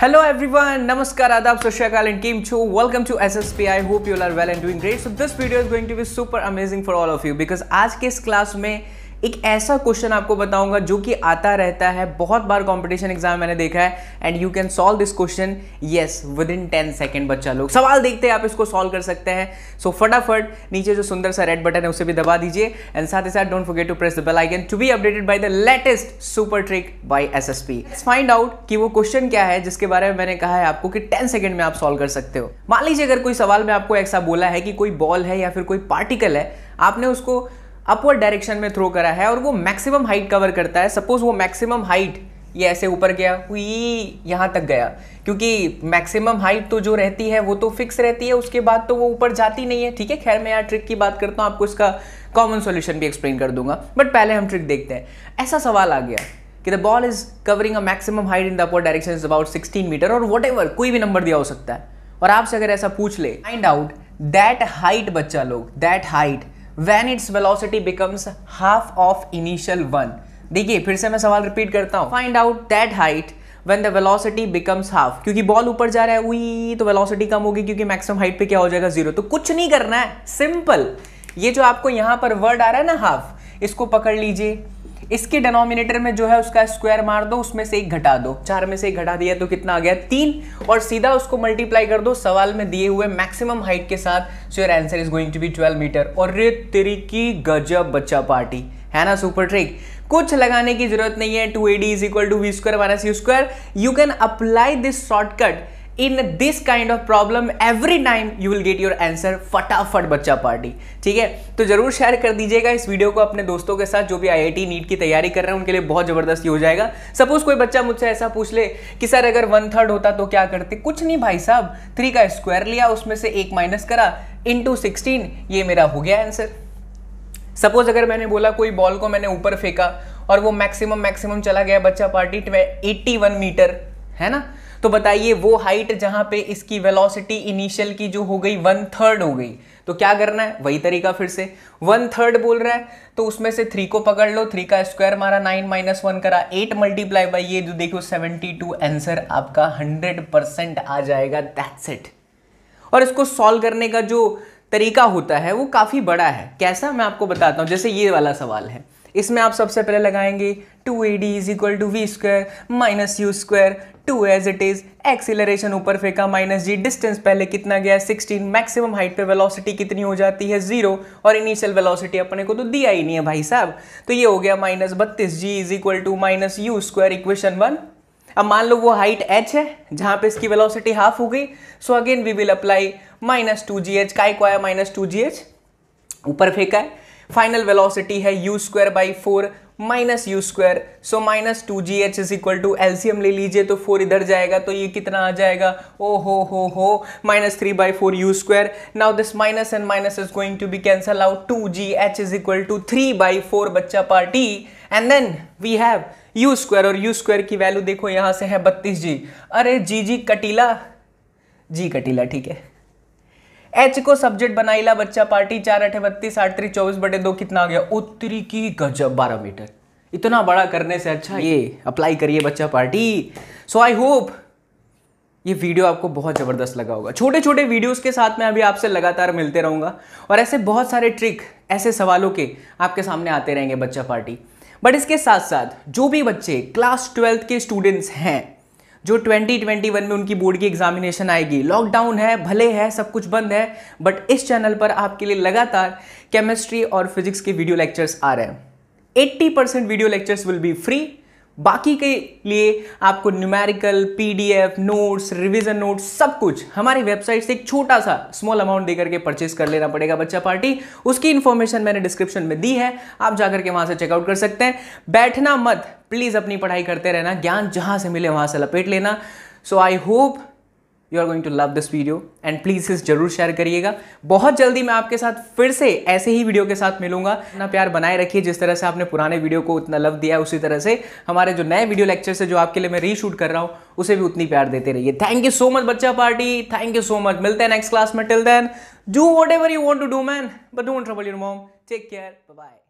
Hello everyone, Namaskar, Adab, Soshakal and Kim Chu. Welcome to SSPI. I hope you all are well and doing great. So this video is going to be super amazing for all of you because आज के इस class में एक ऐसा question आपको बताऊंगा जो कि आता रहता है, बहुत बार कॉम्पिटिशन एग्जाम मैंने देखा है and you can solve this question yes with in 10 second. बच्चा लोग सवाल देखते हैं, आप इसको सॉल्व कर सकते हैं। सो फटाफट नीचे जो सुंदर सा रेड बटन है उसे भी दबा दीजिए एंड साथ ही साथ don't forget to press the bell icon to be updated by the latest super trick by SSP. Let's find out कि वो क्वेश्चन क्या है जिसके बारे में मैंने कहा है आपको कि 10 सेकेंड में आप सॉल्व कर सकते हो। मान लीजिए अगर कोई सवाल में आपको ऐसा बोला है कि कोई बॉल है या फिर कोई पार्टिकल है, आपने उसको अपवर्ड डायरेक्शन में थ्रो करा है और वो मैक्सिमम हाइट कवर करता है। सपोज वो मैक्सिमम हाइट ये ऐसे ऊपर गया, हुई यहाँ तक गया, क्योंकि मैक्सिमम हाइट तो जो रहती है वो तो फिक्स रहती है, उसके बाद तो वो ऊपर जाती नहीं है। ठीक है, खैर मैं यहाँ ट्रिक की बात करता हूँ, आपको इसका कॉमन सॉल्यूशन भी एक्सप्लेन कर दूंगा, बट पहले हम ट्रिक देखते हैं। ऐसा सवाल आ गया कि the ball is covering a maximum height in the upward direction is about 16 metre और वट एवर, कोई भी नंबर दिया हो सकता है, और आपसे अगर ऐसा पूछ ले फाइंड आउट दैट हाइट, बच्चा लोग that height when its velocity becomes half of initial one। देखिए फिर से मैं सवाल रिपीट करता हूँ, find out that height when the velocity becomes half। क्योंकि बॉल ऊपर जा रहा है उई तो वेलोसिटी कम होगी क्योंकि मैक्सिमम हाइट पे क्या हो जाएगा, जीरो। तो कुछ नहीं करना है, सिंपल। ये जो आपको यहाँ पर वर्ड आ रहा है ना हाफ, इसको पकड़ लीजिए, इसके डिनोमिनेटर में जो है उसका स्क्वायर मार दो, उसमें से एक घटा दो। 4 में से 1 घटा दिया तो कितना आ गया, 3, और सीधा उसको मल्टीप्लाई कर दो सवाल में दिए हुए मैक्सिमम हाइट के साथ। So your answer is going to be 12 metre. और रे तेरी की गजब बच्चा पार्टी है ना, सुपर ट्रिक। कुछ लगाने की जरूरत नहीं है, 2AD = V² - U²। You can apply this shortcut in this kind of problem every time, you will get your answer फटाफट बच्चा पार्टी। ठीक है, तो जरूर शेयर कर दीजिएगा इस वीडियो को अपने दोस्तों के साथ जो भी IIT नीट की तैयारी कर रहे हैं, उनके लिए बहुत जबरदस्त हो जाएगा। सपोज कोई बच्चा मुझसे ऐसा पूछ ले कि सर अगर 1/3 होता तो क्या करते, कुछ नहीं भाई साहब, 3 का स्क्वायर लिया, उसमें से 1 माइनस करा इंटू 16, ये मेरा हो गया आंसर। सपोज अगर मैंने बोला कोई बॉल को मैंने ऊपर फेंका और वो मैक्सिमम चला गया बच्चा पार्टी 81 मीटर है ना, तो बताइए वो हाइट जहां पे इसकी वेलोसिटी इनिशियल की जो हो गई 1/3 हो गई, तो क्या करना है, वही तरीका फिर से। 1/3 बोल रहा है तो उसमें से 3 को पकड़ लो, 3 का स्क्वायर मारा, 9 - 1 करा 8, मल्टीप्लाई बाई ये जो देखो 72, आंसर आपका 100% आ जाएगा। That's it. और इसको सॉल्व करने का जो तरीका होता है वो काफ़ी बड़ा है। कैसा, मैं आपको बताता हूँ। जैसे ये वाला सवाल है, इसमें आप सबसे पहले लगाएंगे 2AD = V² - U², 2 as it is, acceleration ऊपर फेंका माइनस जी, डिस्टेंस पहले कितना गया 16, मैक्सिमम हाइट पे वेलोसिटी कितनी हो जाती है 0, और इनिशियल वेलोसिटी अपने को तो दिया ही नहीं है भाई साहब, तो ये हो गया -32G = -U², इक्वेशन 1। अब मान लो वो हाइट h है जहाँ पे इसकी वेलोसिटी हाफ हो गई, so again we will apply -2GH। का एक आया -2GH, ऊपर फेंका है, फाइनल वेलोसिटी है U² / 4 -U², सो -2GH = एलसीएम ले लीजिए तो 4 इधर जाएगा तो ये कितना आ जाएगा, ओ हो -3/4 U²। Now this minus and minus is going to be cancel out, 2GH = 3/4 बच्चा party, and then we have U², और U² की वैल्यू देखो यहाँ से है 32G। अरे जी कटीला, ठीक है, H को सब्जेक्ट बनाईला बच्चा पार्टी, 4 × 8 = 32, 8×3 = 24/2 कितना आ गया, उत्तरी की गजब 12 मीटर। इतना बड़ा करने से अच्छा ये अप्लाई करिए बच्चा पार्टी। सो आई होप ये वीडियो आपको बहुत ज़बरदस्त लगा होगा। छोटे छोटे वीडियोस के साथ मैं अभी आपसे लगातार मिलते रहूँगा और ऐसे बहुत सारे ट्रिक, ऐसे सवालों के आपके सामने आते रहेंगे बच्चा पार्टी। बट इसके साथ साथ जो भी बच्चे क्लास 12 के स्टूडेंट्स हैं, जो 2021 में उनकी बोर्ड की एग्जामिनेशन आएगी, लॉकडाउन है, भले है, सब कुछ बंद है, बट इस चैनल पर आपके लिए लगातार केमिस्ट्री और फिजिक्स के वीडियो लेक्चर्स आ रहे हैं। 80% video lectures will be free, बाकी के लिए आपको numerical, PDF, notes, revision notes, सब कुछ हमारी वेबसाइट से एक छोटा सा स्मॉल अमाउंट दे करके परचेस कर लेना पड़ेगा बच्चा पार्टी। उसकी इन्फॉर्मेशन मैंने डिस्क्रिप्शन में दी है, आप जाकर के वहाँ से चेकआउट कर सकते हैं। बैठना मत प्लीज़, अपनी पढ़ाई करते रहना, ज्ञान जहाँ से मिले वहाँ से लपेट लेना। So I hope you are going to love this video and please इस जरूर शेयर करिएगा। बहुत जल्दी मैं आपके साथ फिर से ऐसे ही वीडियो के साथ मिलूंगा। अपना प्यार बनाए रखिए, जिस तरह से आपने पुराने वीडियो को उतना लव दिया है, उसी तरह से हमारे जो नए वीडियो लेक्चर्स है जो आपके लिए मैं रीशूट कर रहा हूँ, उसे भी उतनी प्यार देते रहिए। थैंक यू सो मच बच्चा party, thank you so much. मिलते हैं नेक्स्ट क्लास में, till then do whatever you want to do man, but don't trouble your mom. Take care, bye bye.